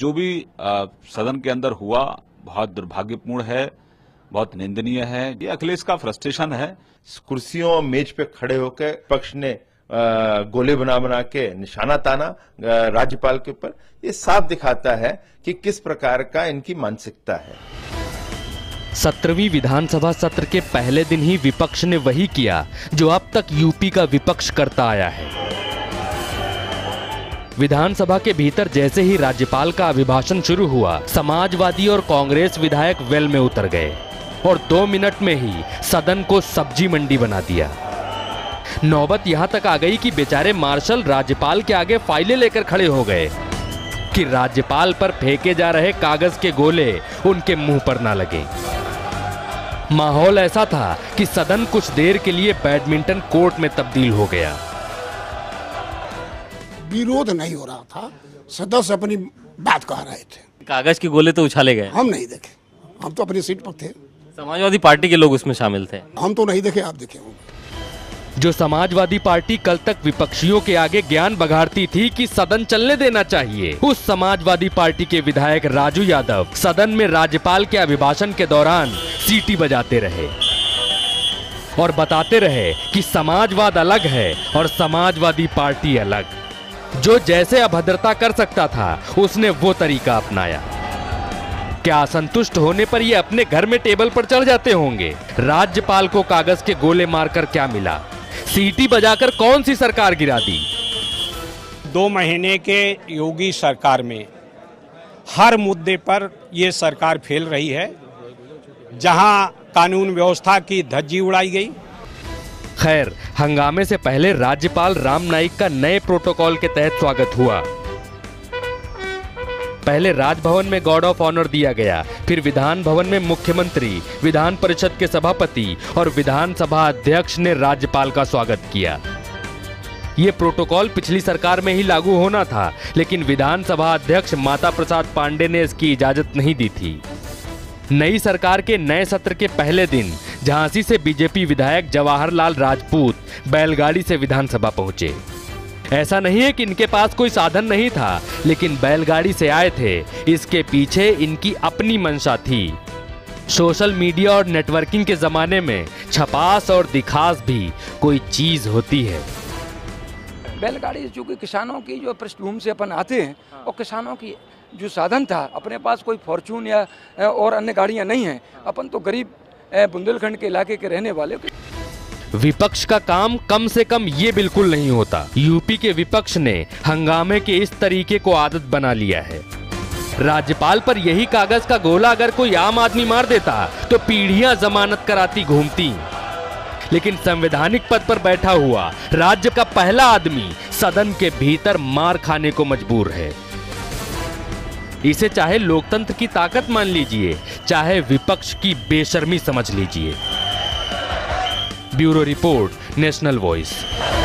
जो भी सदन के अंदर हुआ बहुत दुर्भाग्यपूर्ण है, बहुत निंदनीय है। ये अखिलेश का फ्रस्ट्रेशन है। कुर्सियों और मेज पे खड़े होकर पक्ष ने गोले बना बना के निशाना ताना राज्यपाल के ऊपर, ये साफ दिखाता है कि किस प्रकार का इनकी मानसिकता है। 17वीं विधानसभा सत्र के पहले दिन ही विपक्ष ने वही किया जो अब तक यूपी का विपक्ष करता आया है। विधानसभा के भीतर जैसे ही राज्यपाल का अभिभाषण शुरू हुआ, समाजवादी और कांग्रेस विधायक वेल में उतर गए और 2 मिनट में ही सदन को सब्जी मंडी बना दिया। नौबत यहां तक आ गई कि बेचारे मार्शल राज्यपाल के आगे फाइलें लेकर खड़े हो गए कि राज्यपाल पर फेंके जा रहे कागज के गोले उनके मुंह पर ना लगे। माहौल ऐसा था कि सदन कुछ देर के लिए बैडमिंटन कोर्ट में तब्दील हो गया। विरोध नहीं हो रहा था, सदस्य अपनी बात कह रहे थे। कागज के गोले तो उछाले गए, हम नहीं देखे, हम तो अपनी सीट पर थे। समाजवादी पार्टी के लोग उसमें शामिल थे, हम तो नहीं देखे, आप देखे होंगे। जो समाजवादी पार्टी कल तक विपक्षियों के आगे ज्ञान बघाड़ती थी कि सदन चलने देना चाहिए, उस समाजवादी पार्टी के विधायक राजू यादव सदन में राज्यपाल के अभिभाषण के दौरान सीटी बजाते रहे और बताते रहे कि समाजवाद अलग है और समाजवादी पार्टी अलग। जो जैसे अभद्रता कर सकता था उसने वो तरीका अपनाया। क्या असंतुष्ट होने पर ये अपने घर में टेबल पर चढ़ जाते होंगे। राज्यपाल को कागज के गोले मारकर क्या मिला? सीटी बजाकर कौन सी सरकार गिरा दी? 2 महीने के योगी सरकार में हर मुद्दे पर ये सरकार फेल रही है। जहां कानून व्यवस्था की धज्जी उड़ाई गई। खैर, हंगामे से पहले राज्यपाल राम नाईक का नए प्रोटोकॉल के तहत स्वागत हुआ। पहले राजभवन में गॉड ऑफ ऑनर दिया गया, फिर विधान भवन में मुख्यमंत्री, विधान परिषद के सभापति और विधानसभा अध्यक्ष ने राज्यपाल का स्वागत किया। ये प्रोटोकॉल पिछली सरकार में ही लागू होना था, लेकिन विधानसभा अध्यक्ष माता पांडे ने इसकी इजाजत नहीं दी थी। नई सरकार के नए सत्र के पहले दिन झांसी से बीजेपी विधायक जवाहरलाल राजपूत बैलगाड़ी से विधानसभा पहुंचे। ऐसा नहीं है कि इनके पास कोई साधन नहीं था, लेकिन बैलगाड़ी से आए थे, इसके पीछे इनकी अपनी मंशा थी। सोशल मीडिया और नेटवर्किंग के जमाने में छपास और दिखास भी कोई चीज होती है। बैलगाड़ी चूंकि किसानों की जो पृष्ठभूमि से अपन आते हैं और किसानों की जो साधन था, अपने पास कोई फॉर्चून या और अन्य गाड़ियां नहीं हैं। अपन तो गरीब बुंदेलखंड के इलाके के रहने वाले। विपक्ष का काम कम से कम ये बिल्कुल नहीं होता। यूपी के विपक्ष ने हंगामे के इस तरीके को आदत बना लिया है। राज्यपाल पर यही कागज का गोला अगर कोई आम आदमी मार देता तो पीढ़ियां जमानत कराती घूमती, लेकिन संवैधानिक पद पर बैठा हुआ राज्य का पहला आदमी सदन के भीतर मार खाने को मजबूर है। इसे चाहे लोकतंत्र की ताकत मान लीजिए, चाहे विपक्ष की बेशर्मी समझ लीजिए। Bureau report, national voice.